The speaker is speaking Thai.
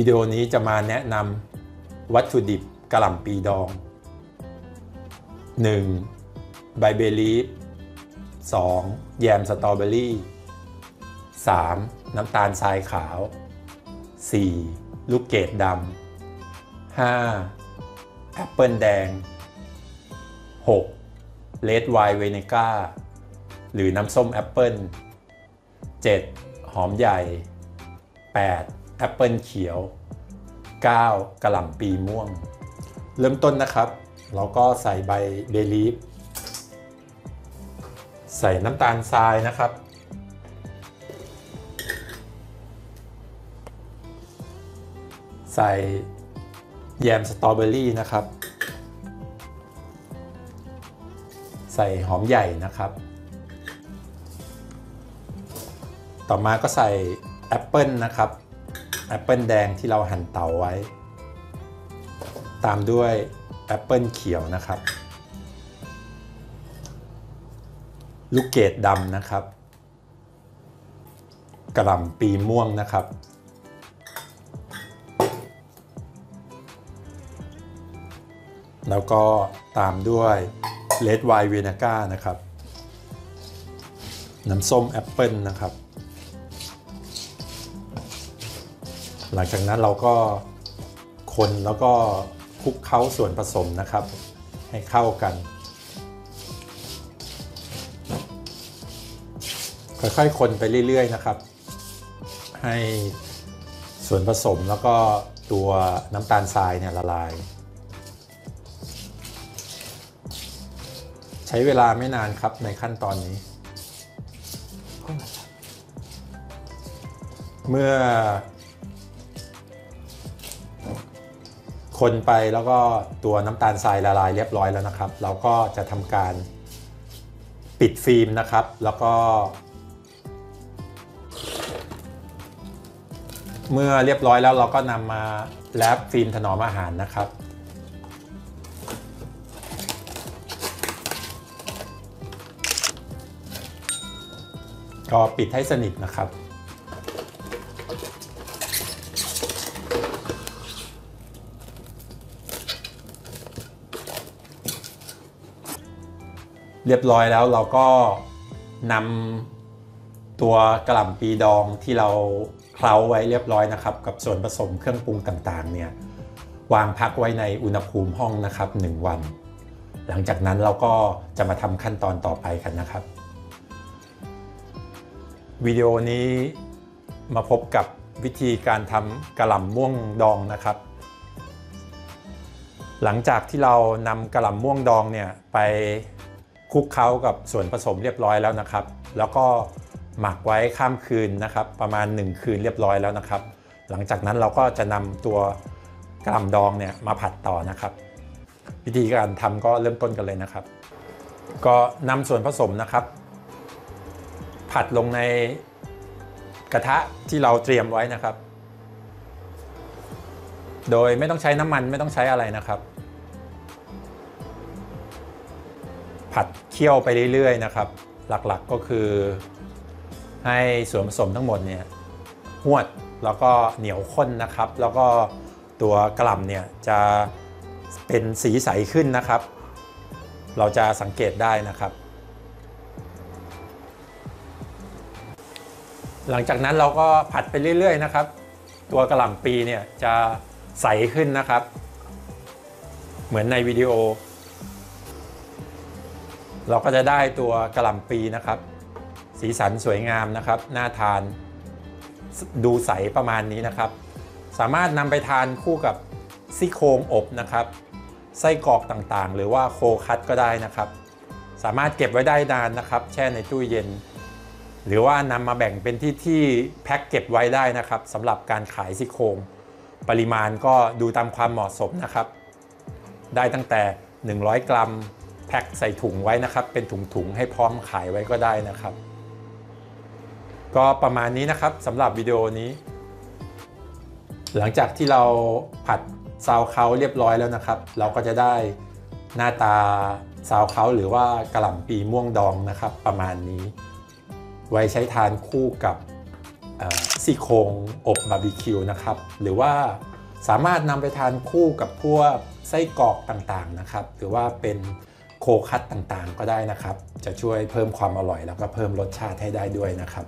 วิดีโอนี้จะมาแนะนำวัตถุดิบกะหล่ำปีดอง 1. ใบเบลีฟ 2. แยมสตรอเบอรี่ 3. น้ำตาลทรายขาว 4. ลูกเกดดำ 5. แอปเปิลแดง 6. เรดไวน์เวเนก้าหรือน้ำส้มแอปเปิล 7. หอมใหญ่ 8. แอปเปิลเขียว 9. กะหล่ำปีม่วงเริ่มต้นนะครับเราก็ใส่ใบเบลีฟใส่น้ำตาลทรายนะครับใส่แยมสตรอเบอรี่นะครับใส่หอมใหญ่นะครับต่อมาก็ใส่แอปเปิลนะครับแอปเปิลแดงที่เราหั่นเตาไว้ตามด้วยแอปเปิลเขียวนะครับลูกเกดดำนะครับกะหล่ำปีม่วงนะครับแล้วก็ตามด้วยเรดไวน์เวเนก้านะครับน้ำส้มแอปเปิลนะครับหลังจากนั้นเราก็คนแล้วก็คลุกเคล้าส่วนผสมนะครับให้เข้ากันค่อยๆคนไปเรื่อยๆนะครับให้ส่วนผสมแล้วก็ตัวน้ำตาลทรายเนี่ยละลายใช้เวลาไม่นานครับในขั้นตอนนี้เมื่อคนไปแล้วก็ตัวน้ำตาลทรายละลายเรียบร้อยแล้วนะครับเราก็จะทำการปิดฟิล์มนะครับแล้วก็เมื่อเรียบร้อยแล้วเราก็นำมาแรปฟิล์มถนอมอาหารนะครับก็ปิดให้สนิทนะครับเรียบร้อยแล้วเราก็นำตัวกะหล่ำปีดองที่เราเคล้าไว้เรียบร้อยนะครับกับส่วนผสมเครื่องปรุงต่างๆเนี่ยวางพักไว้ในอุณหภูมิห้องนะครับ1วันหลังจากนั้นเราก็จะมาทำขั้นตอนต่อไปกันนะครับวิดีโอนี้มาพบกับวิธีการทำกะหล่ำม่วงดองนะครับหลังจากที่เรานำกะหล่ำม่วงดองเนี่ยไปคลุกเคล้ากับส่วนผสมเรียบร้อยแล้วนะครับแล้วก็หมักไว้ข้ามคืนนะครับประมาณ1คืนเรียบร้อยแล้วนะครับหลังจากนั้นเราก็จะนำตัวกะหล่ำดองเนี่ยมาผัดต่อนะครับวิธีการทำก็เริ่มต้นกันเลยนะครับก็นำส่วนผสมนะครับผัดลงในกระทะที่เราเตรียมไว้นะครับโดยไม่ต้องใช้น้ำมันไม่ต้องใช้อะไรนะครับผัดเคี่ยวไปเรื่อยๆนะครับหลักๆ ก็คือให้ส่วนผสมทั้งหมดเนี่ยหวดแล้วก็เหนียวข้นนะครับแล้วก็ตัวกะหล่ำเนี่ยจะเป็นสีใสขึ้นนะครับเราจะสังเกตได้นะครับหลังจากนั้นเราก็ผัดไปเรื่อยๆนะครับตัวกะหล่ำปีเนี่ยจะใสขึ้นนะครับเหมือนในวิดีโอเราก็จะได้ตัวกะหล่ำปีนะครับสีสันสวยงามนะครับน่าทานดูใสประมาณนี้นะครับสามารถนำไปทานคู่กับซี่โครงอบนะครับไส้กรอกต่างๆหรือว่าโคคัตก็ได้นะครับสามารถเก็บไว้ได้นานนะครับแช่ในตู้เย็นหรือว่านำมาแบ่งเป็นที่แพ็คเก็บไว้ได้นะครับสำหรับการขายซี่โครงปริมาณก็ดูตามความเหมาะสมนะครับได้ตั้งแต่100กรัมแพ็คใส่ถุงไว้นะครับเป็นถุงๆให้พร้อมขายไว้ก็ได้นะครับก็ประมาณนี้นะครับสำหรับวิดีโอนี้หลังจากที่เราผัดซาวเคาเรียบร้อยแล้วนะครับเราก็จะได้หน้าตาซาวเคาหรือว่ากะหล่ำปีม่วงดองนะครับประมาณนี้ไว้ใช้ทานคู่กับ ซี่โครงอบบาร์บีคิวนะครับหรือว่าสามารถนำไปทานคู่กับพวกไส้กรอกต่างๆนะครับหรือว่าเป็นโคคัตต่างๆก็ได้นะครับจะช่วยเพิ่มความอร่อยแล้วก็เพิ่มรสชาติให้ได้ด้วยนะครับ